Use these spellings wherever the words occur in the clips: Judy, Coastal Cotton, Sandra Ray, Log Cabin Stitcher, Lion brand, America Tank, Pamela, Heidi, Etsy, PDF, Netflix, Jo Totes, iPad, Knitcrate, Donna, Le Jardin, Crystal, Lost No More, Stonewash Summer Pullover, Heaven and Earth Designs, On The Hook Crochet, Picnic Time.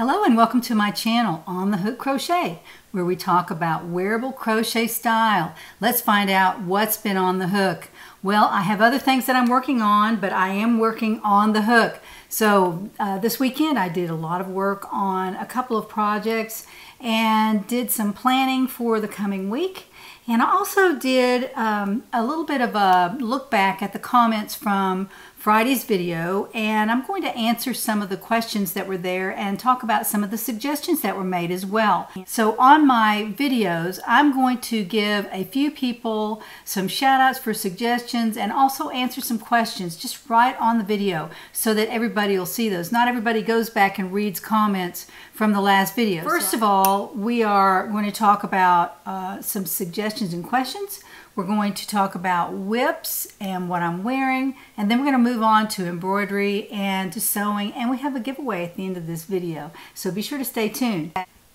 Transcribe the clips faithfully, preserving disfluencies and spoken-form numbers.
Hello and welcome to my channel, On The Hook Crochet, where we talk about wearable crochet style. Let's find out what's been on the hook. Well, I have other things that I'm working on, but I am working on the hook. So uh, this weekend I did a lot of work on a couple of projects and did some planning for the coming week. And I also did um, a little bit of a look back at the comments from Friday's video, and I'm going to answer some of the questions that were there and talk about some of the suggestions that were made as well. So on my videos, I'm going to give a few people some shout outs for suggestions and also answer some questions just right on the video so that everybody will see those. Not everybody goes back and reads comments from the last video. First of all, we are going to talk about uh, some suggestions and questions. We're going to talk about whips and what I'm wearing, and then we're going to move on to embroidery and to sewing, and we have a giveaway at the end of this video, so be sure to stay tuned.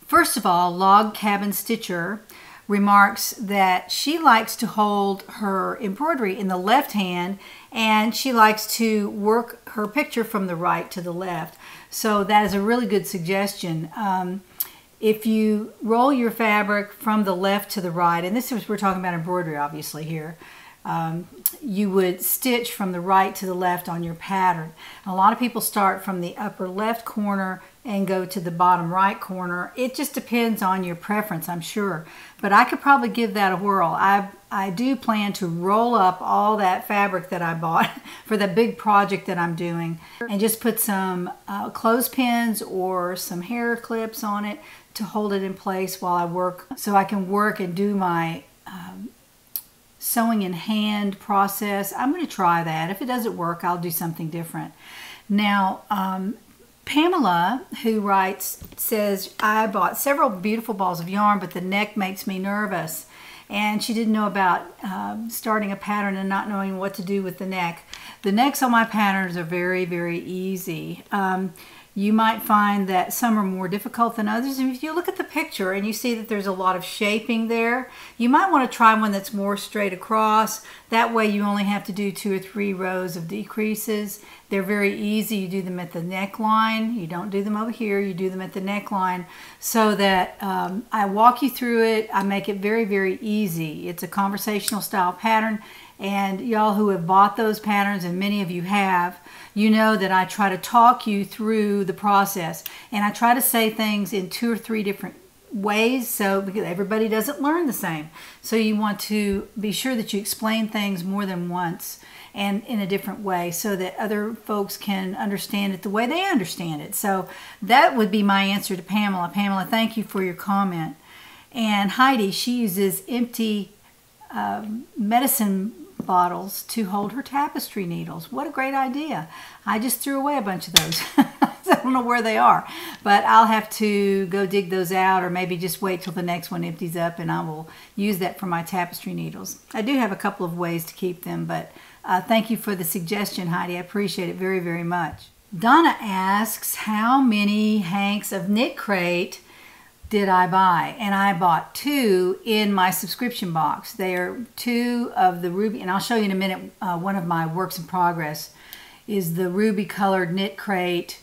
First of all, Log Cabin Stitcher remarks that she likes to hold her embroidery in the left hand and she likes to work her picture from the right to the left. So that is a really good suggestion. Um, If you roll your fabric from the left to the right, and this is, we're talking about embroidery obviously here, um, you would stitch from the right to the left on your pattern. A lot of people start from the upper left corner and go to the bottom right corner. It just depends on your preference, I'm sure. But I could probably give that a whirl. I, I do plan to roll up all that fabric that I bought for the big project that I'm doing and just put some uh, clothespins or some hair clips on it to hold it in place while I work, so I can work and do my um, sewing in hand process. I'm going to try that. If it doesn't work, I'll do something different. Now, um, Pamela, who writes, says, I bought several beautiful balls of yarn, but the neck makes me nervous. And she didn't know about uh, starting a pattern and not knowing what to do with the neck. The necks on my patterns are very, very easy. Um, You might find that some are more difficult than others. And if you look at the picture and you see that there's a lot of shaping there, you might want to try one that's more straight across. That way you only have to do two or three rows of decreases. They're very easy. You do them at the neckline. You don't do them over here. You do them at the neckline so that um, I walk you through it. I make it very, very easy. It's a conversational style pattern. And y'all who have bought those patterns, and many of you have, you know that I try to talk you through the process, and I try to say things in two or three different ways, so because everybody doesn't learn the same. So you want to be sure that you explain things more than once and in a different way so that other folks can understand it the way they understand it. So that would be my answer to Pamela. Pamela, thank you for your comment. And Heidi, she uses empty uh, medicine bottles to hold her tapestry needles. What a great idea. I just threw away a bunch of those. I don't know where they are, but I'll have to go dig those out, or maybe just wait till the next one empties up and I will use that for my tapestry needles. I do have a couple of ways to keep them, but uh, thank you for the suggestion, Heidi. I appreciate it very, very much. Donna asks, how many hanks of Knitcrate did I buy? And I bought two in my subscription box. They are two of the ruby, and I'll show you in a minute. Uh, one of my works in progress is the ruby colored Knitcrate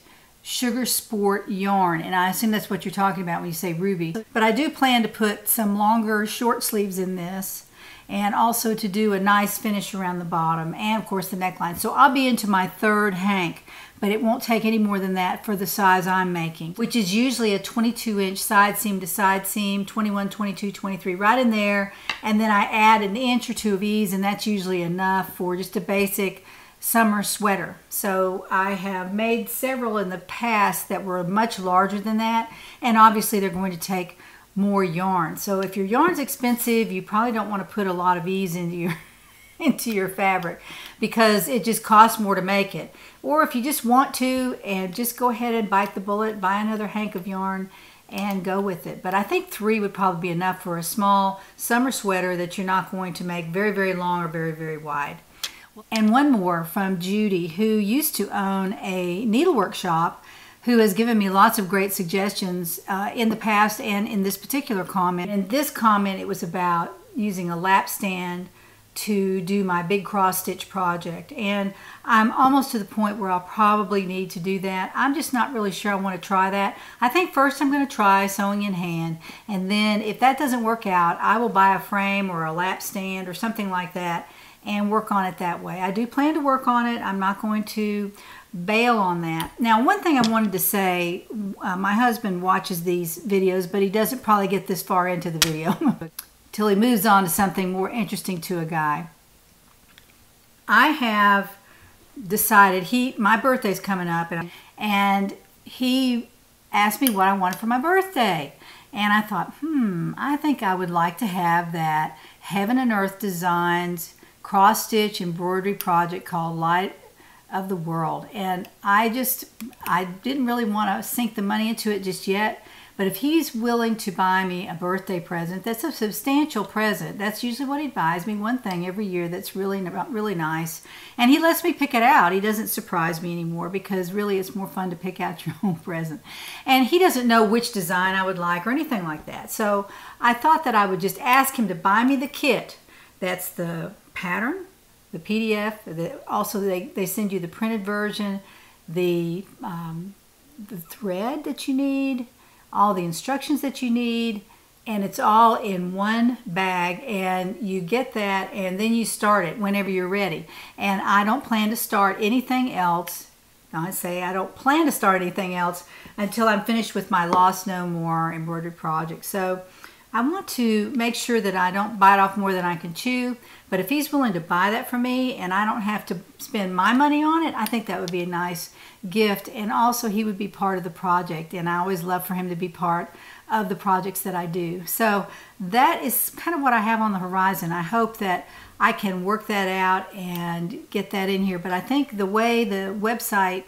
Sugar Sport yarn, and I assume that's what you're talking about when you say ruby. But I do plan to put some longer short sleeves in this, and also to do a nice finish around the bottom and of course the neckline. So I'll be into my third hank, but it won't take any more than that for the size I'm making, which is usually a twenty-two inch side seam to side seam, twenty-one, twenty-two, twenty-three, right in there. And then I add an inch or two of ease, and that's usually enough for just a basic summer sweater. So I have made several in the past that were much larger than that, and obviously they're going to take more yarn. So if your yarn's expensive, you probably don't want to put a lot of ease into your into your fabric, because it just costs more to make it. Or if you just want to, and just go ahead and bite the bullet, buy another hank of yarn and go with it. But I think three would probably be enough for a small summer sweater that you're not going to make very, very long or very, very wide. And one more from Judy, who used to own a needlework shop, who has given me lots of great suggestions uh, in the past and in this particular comment. In this comment, it was about using a lap stand to do my big cross stitch project, and I'm almost to the point where I'll probably need to do that. I'm just not really sure I want to try that. I think first I'm going to try sewing in hand, and then if that doesn't work out, I will buy a frame or a lap stand or something like that and work on it that way. I do plan to work on it. I'm not going to bail on that. Now, one thing I wanted to say, uh, my husband watches these videos, but he doesn't probably get this far into the video till he moves on to something more interesting to a guy. I have decided, he, my birthday's coming up, and, and he asked me what I wanted for my birthday. And I thought, hmm, I think I would like to have that Heaven and Earth Designs cross stitch embroidery project called Light of the World. And I just, I didn't really want to sink the money into it just yet. But if he's willing to buy me a birthday present, that's a substantial present. That's usually what he buys me, one thing every year that's really, really nice. And he lets me pick it out. He doesn't surprise me anymore, because really it's more fun to pick out your own present. And he doesn't know which design I would like or anything like that. So I thought that I would just ask him to buy me the kit. That's the pattern, the P D F. The, also, they, they send you the printed version, the, um, the thread that you need, all the instructions that you need, and it's all in one bag, and you get that, and then you start it whenever you're ready. And I don't plan to start anything else. I say I don't plan to start anything else until I'm finished with my Lost No More embroidery project. So I want to make sure that I don't bite off more than I can chew, but if he's willing to buy that for me and I don't have to spend my money on it, I think that would be a nice gift. And also, he would be part of the project, and I always love for him to be part of the projects that I do. So that is kind of what I have on the horizon. I hope that I can work that out and get that in here, but I think the way the website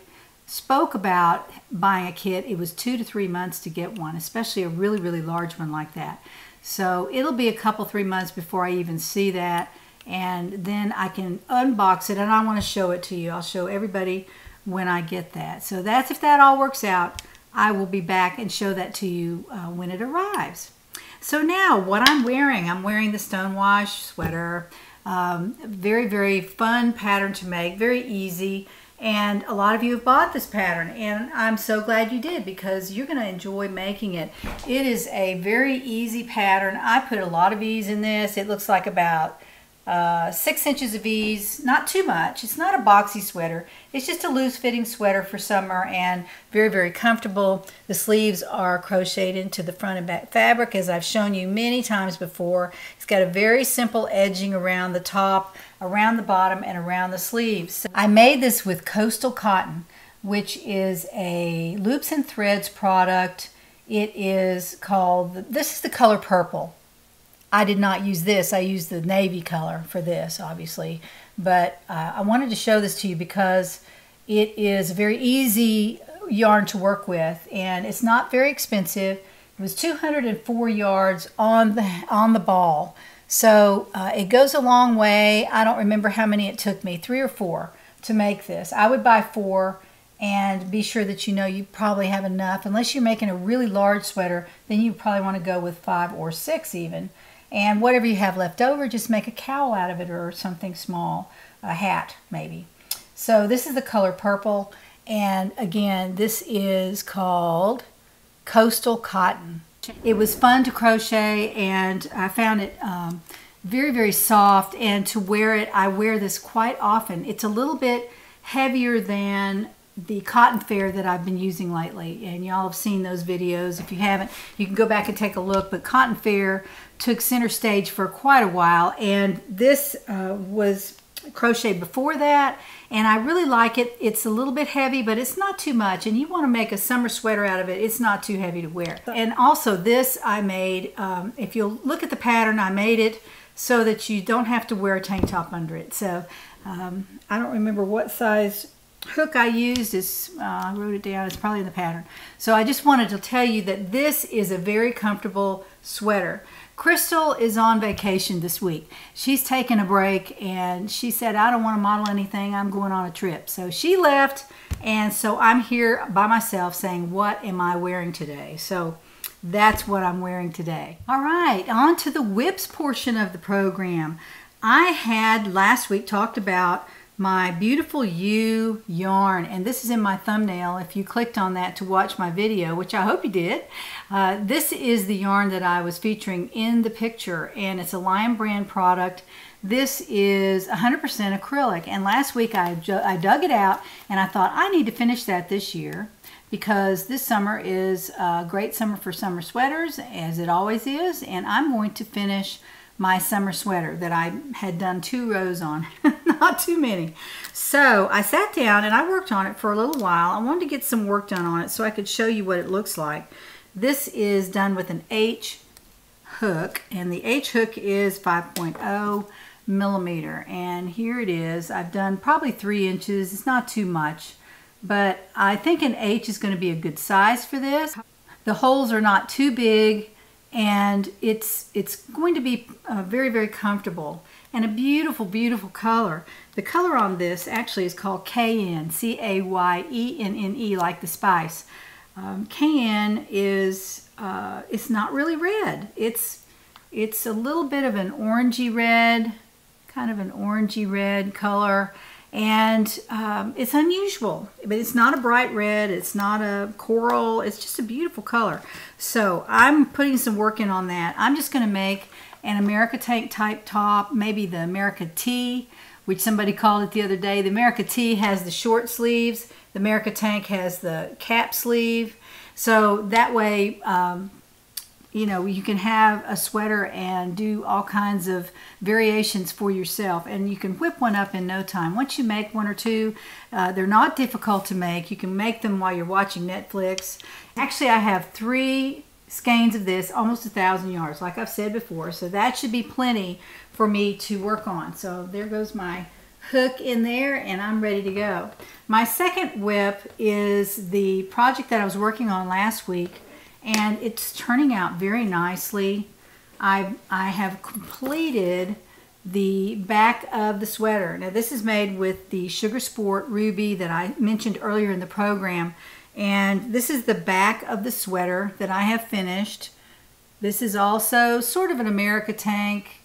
spoke about buying a kit, it was two to three months to get one, especially a really, really large one like that. So it'll be a couple, three months before I even see that, and then I can unbox it, and I want to show it to you. I'll show everybody when I get that. So that's, if that all works out, I will be back and show that to you uh, when it arrives. So now, what I'm wearing, I'm wearing the Stonewash sweater. Um, very, very fun pattern to make, very easy. And a lot of you have bought this pattern, and I'm so glad you did, because you're going to enjoy making it. It is a very easy pattern. I put a lot of ease in this. It looks like about uh, six inches of ease, not too much. It's not a boxy sweater. It's just a loose-fitting sweater for summer, and very, very comfortable. The sleeves are crocheted into the front and back fabric, as I've shown you many times before. It's got a very simple edging around the top, around the bottom, and around the sleeves. So I made this with Coastal Cotton, which is a Loops and Threads product. It is called, this is the color purple. I did not use this. I used the navy color for this, obviously. But uh, I wanted to show this to you because it is a very easy yarn to work with, and it's not very expensive. It was two hundred and four yards on the, on the ball. So uh, it goes a long way. I don't remember how many it took me, three or four, to make this. I would buy four, and be sure that you know you probably have enough. Unless you're making a really large sweater, then you probably want to go with five or six even. And whatever you have left over, just make a cowl out of it or something small, a hat maybe. So this is the color purple, and again, this is called Coastal Cotton. It was fun to crochet, and I found it um, very, very soft, and to wear it, I wear this quite often. It's a little bit heavier than the cotton fair that I've been using lately, and y'all have seen those videos. If you haven't, you can go back and take a look, but cotton fair took center stage for quite a while, and this uh, was crocheted before that, and I really like it. It's a little bit heavy, but it's not too much, and you want to make a summer sweater out of it. It's not too heavy to wear. And also, this I made, um, if you'll look at the pattern, I made it so that you don't have to wear a tank top under it. So um, I don't remember what size hook I used. Is uh, I wrote it down. It's probably in the pattern. So I just wanted to tell you that this is a very comfortable sweater. Crystal is on vacation this week. She's taking a break, and she said, I don't want to model anything. I'm going on a trip. So she left, and so I'm here by myself saying, what am I wearing today? So that's what I'm wearing today. All right, on to the whips portion of the program. I had last week talked about my Beautiful You yarn, and this is in my thumbnail if you clicked on that to watch my video, which I hope you did. Uh, this is the yarn that I was featuring in the picture, and it's a Lion brand product. This is one hundred percent acrylic, and last week I, I dug it out and I thought I need to finish that this year because this summer is a great summer for summer sweaters, as it always is, and I'm going to finish my summer sweater that I had done two rows on. Not too many. So I sat down and I worked on it for a little while. I wanted to get some work done on it so I could show you what it looks like. This is done with an H hook, and the H hook is five point oh millimeter, and here it is. I've done probably three inches. It's not too much, but I think an H is going to be a good size for this. The holes are not too big, and it's it's going to be uh, very, very comfortable, and a beautiful, beautiful color. The color on this actually is called Cayenne, C A Y E N N E, like the spice. Um, cayenne is, uh, it's not really red. It's, it's a little bit of an orangey red, kind of an orangey red color, and um, it's unusual, but it's not a bright red, it's not a coral, it's just a beautiful color. So I'm putting some work in on that. I'm just gonna make an America Tank type top, maybe the America T, which somebody called it the other day. The America T has the short sleeves, the America Tank has the cap sleeve. So that way, um, you know, you can have a sweater and do all kinds of variations for yourself, and you can whip one up in no time. Once you make one or two, uh, they're not difficult to make. You can make them while you're watching Netflix. Actually, I have three skeins of this, almost a thousand yards, like I've said before, so that should be plenty for me to work on. So there goes my hook in there, and I'm ready to go. My second whip is the project that I was working on last week, and it's turning out very nicely. I, I have completed the back of the sweater. Now this is made with the Sugar Sport Ruby that I mentioned earlier in the program. And this is the back of the sweater that I have finished. This is also sort of an America Tank.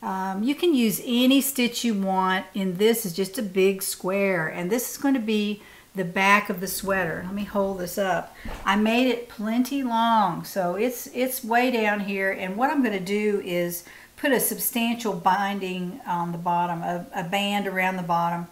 Um, you can use any stitch you want, and this is just a big square. And this is going to be the back of the sweater. Let me hold this up. I made it plenty long, so it's, it's way down here. And what I'm going to do is put a substantial binding on the bottom, a, a band around the bottom,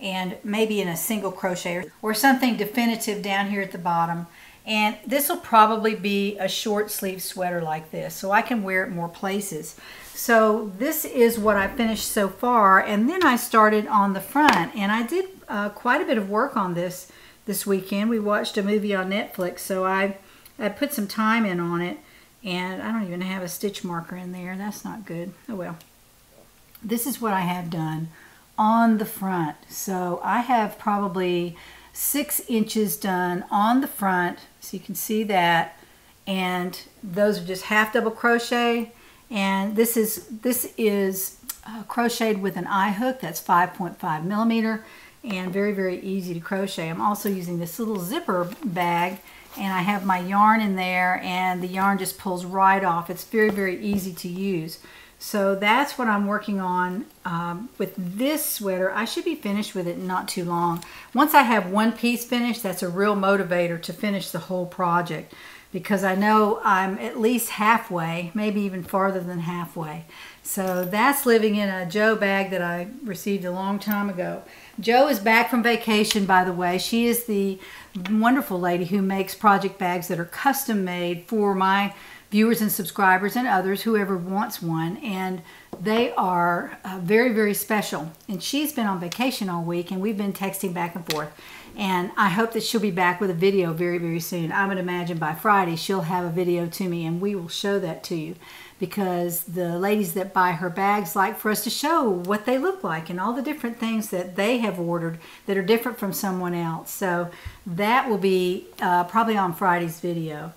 and maybe in a single crochet or, or something definitive down here at the bottom. And this will probably be a short sleeve sweater like this, so I can wear it more places. So this is what I finished so far, and then I started on the front, and I did uh, quite a bit of work on this this weekend. We watched a movie on Netflix, so I, I put some time in on it, and I don't even have a stitch marker in there. That's not good. Oh well. This is what I have done on the front. So I have probably six inches done on the front, so you can see that, and those are just half double crochet, and this is this is uh, crocheted with an eye hook that's five point five millimeter, and very, very easy to crochet. I'm also using this little zipper bag, and I have my yarn in there, and the yarn just pulls right off. It's very, very easy to use. So that's what I'm working on um, with this sweater. I should be finished with it in not too long. Once I have one piece finished, that's a real motivator to finish the whole project, because I know I'm at least halfway, maybe even farther than halfway. So that's living in a Jo bag that I received a long time ago. Jo is back from vacation, by the way. She is the wonderful lady who makes project bags that are custom made for my viewers and subscribers and others, whoever wants one, and they are uh, very, very special. And she's been on vacation all week, and we've been texting back and forth, and I hope that she'll be back with a video very, very soon. I would imagine by Friday she'll have a video to me, and we will show that to you, because the ladies that buy her bags like for us to show what they look like and all the different things that they have ordered that are different from someone else. So that will be uh, probably on Friday's video.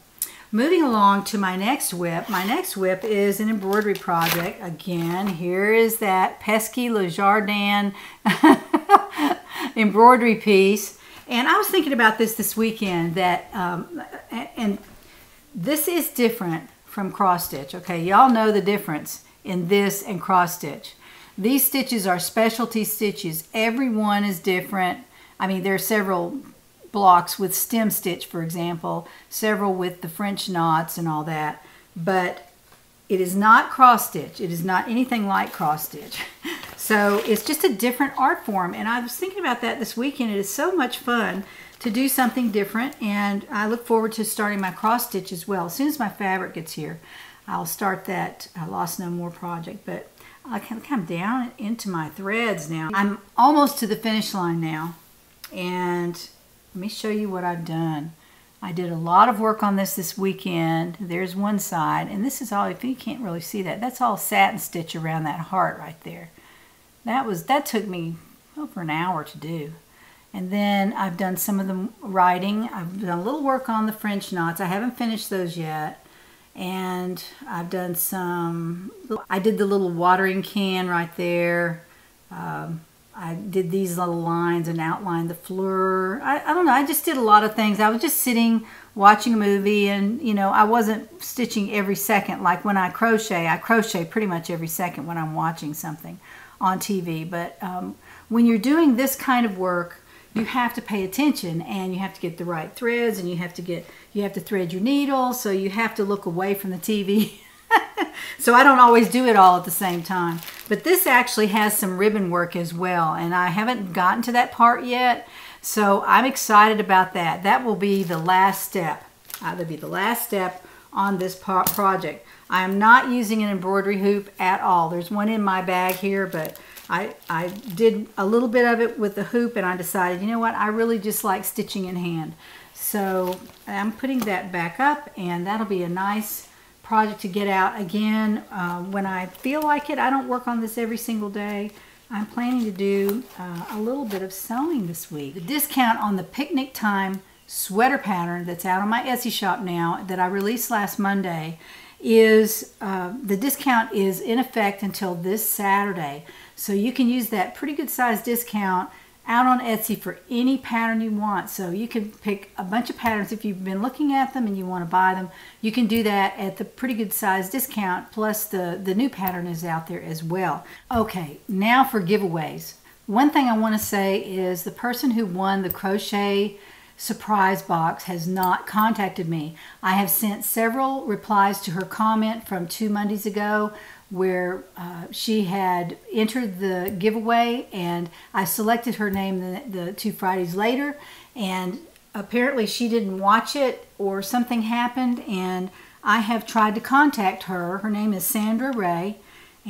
Moving along to my next whip. My next whip is an embroidery project. Again, here is that pesky Le Jardin embroidery piece. And I was thinking about this this weekend, that, um, and this is different from cross stitch. Okay, y'all know the difference in this and cross stitch. These stitches are specialty stitches. Every one is different. I mean, there are several blocks with stem stitch, for example, several with the French knots and all that, but it is not cross stitch. It is not anything like cross stitch. So it's just a different art form. And I was thinking about that this weekend. It is so much fun to do something different. And I look forward to starting my cross stitch as well. As soon as my fabric gets here, I'll start that uh, Lost No More project. But I can come down into my threads now. I'm almost to the finish line now. And let me show you what I've done. I did a lot of work on this this weekend. There's one side, and this is all, if you can't really see that, that's all satin stitch around that heart right there. That was, that took me over an hour to do. And then I've done some of the writing. I've done a little work on the French knots. I haven't finished those yet. And I've done some, I did the little watering can right there. Um, I did these little lines and outlined the fleur. I, I don't know, I just did a lot of things. I was just sitting watching a movie, and you know, I wasn't stitching every second. Like when I crochet, I crochet pretty much every second when I'm watching something on T V. But um, when you're doing this kind of work, you have to pay attention, and you have to get the right threads, and you have to get, you have to thread your needle. So you have to look away from the T V. So I don't always do it all at the same time. But this actually has some ribbon work as well, and I haven't gotten to that part yet, so I'm excited about that. That will be the last step. Uh, that'll be the last step on this project. I am not using an embroidery hoop at all. There's one in my bag here, but I, I did a little bit of it with the hoop, and I decided, you know what, I really just like stitching in hand. So I'm putting that back up, and that'll be a nice project to get out again uh, when I feel like it. I don't work on this every single day. I'm planning to do uh, a little bit of sewing this week. The discount on the Picnic Time sweater pattern that's out on my Etsy shop now that I released last Monday is, uh, the discount is in effect until this Saturday. So you can use that pretty good size discount out on Etsy for any pattern you want. So you can pick a bunch of patterns. If you've been looking at them and you want to buy them, you can do that at the pretty good size discount, plus the, the new pattern is out there as well. Okay, now for giveaways. One thing I want to say is the person who won the crochet surprise box has not contacted me. I have sent several replies to her comment from two Mondays ago, where uh, she had entered the giveaway, and I selected her name the, the two Fridays later, and apparently she didn't watch it or something happened, and I have tried to contact her. Her name is Sandra Ray,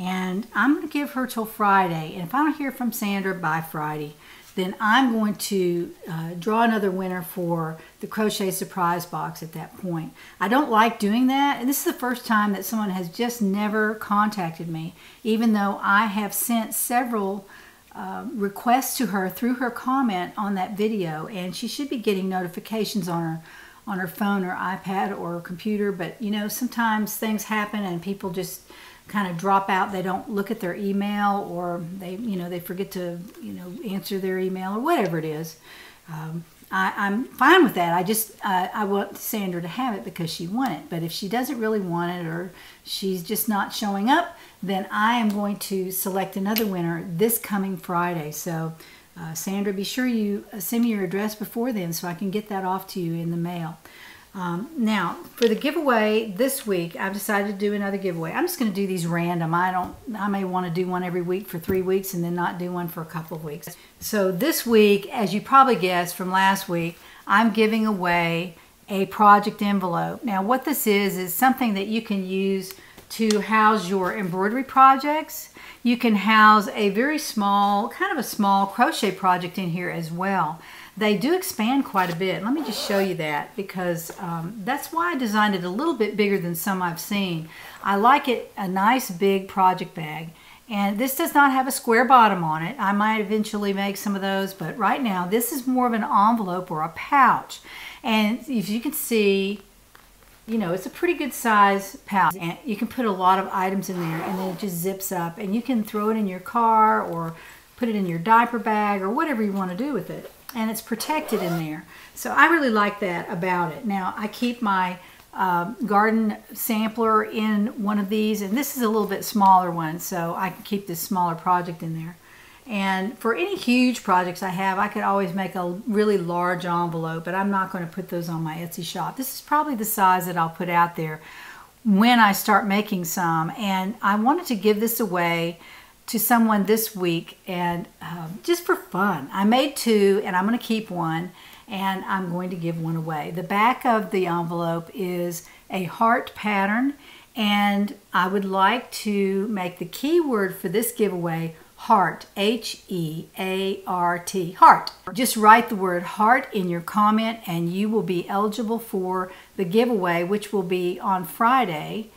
and I'm going to give her till Friday, and if I don't hear from Sandra by Friday, then I'm going to uh, draw another winner for the crochet surprise box at that point. I don't like doing that, and this is the first time that someone has just never contacted me, even though I have sent several uh, requests to her through her comment on that video, and she should be getting notifications on her on her phone or iPad or computer. But you know, sometimes things happen and people just kind of drop out. They don't look at their email, or they, you know, they forget to, you know, answer their email or whatever it is. Um, I, I'm fine with that. I just, uh, I want Sandra to have it because she won it. But if she doesn't really want it, or she's just not showing up, then I am going to select another winner this coming Friday. So uh, Sandra, be sure you send me your address before then so I can get that off to you in the mail. Um, now, for the giveaway this week, I've decided to do another giveaway. I'm just going to do these random. I don't, I may want to do one every week for three weeks and then not do one for a couple of weeks. So this week, as you probably guessed from last week, I'm giving away a project envelope. Now, what this is, is something that you can use to house your embroidery projects. You can house a very small, kind of a small crochet project in here as well. They do expand quite a bit. Let me just show you that, because um, that's why I designed it a little bit bigger than some I've seen. I like it a nice big project bag, and this does not have a square bottom on it. I might eventually make some of those, but right now this is more of an envelope or a pouch. And if you can see, you know, it's a pretty good size pouch, and you can put a lot of items in there, and then it just zips up, and you can throw it in your car or put it in your diaper bag or whatever you want to do with it. And it's protected in there. So I really like that about it. Now, I keep my uh, garden sampler in one of these, and this is a little bit smaller one, so I can keep this smaller project in there. And for any huge projects I have, I could always make a really large envelope, but I'm not going to put those on my Etsy shop. This is probably the size that I'll put out there when I start making some. And I wanted to give this away to someone this week, and um, just for fun. I made two, and I'm going to keep one, and I'm going to give one away. The back of the envelope is a heart pattern, and I would like to make the keyword for this giveaway heart, H E A R T, heart. Just write the word heart in your comment and you will be eligible for the giveaway, which will be on Friday,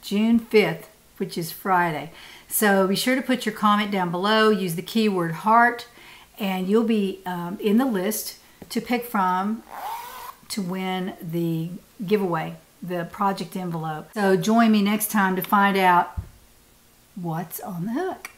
June fifth, which is Friday. So be sure to put your comment down below, use the keyword heart, and you'll be um, in the list to pick from to win the giveaway, the project envelope. So join me next time to find out what's on the hook.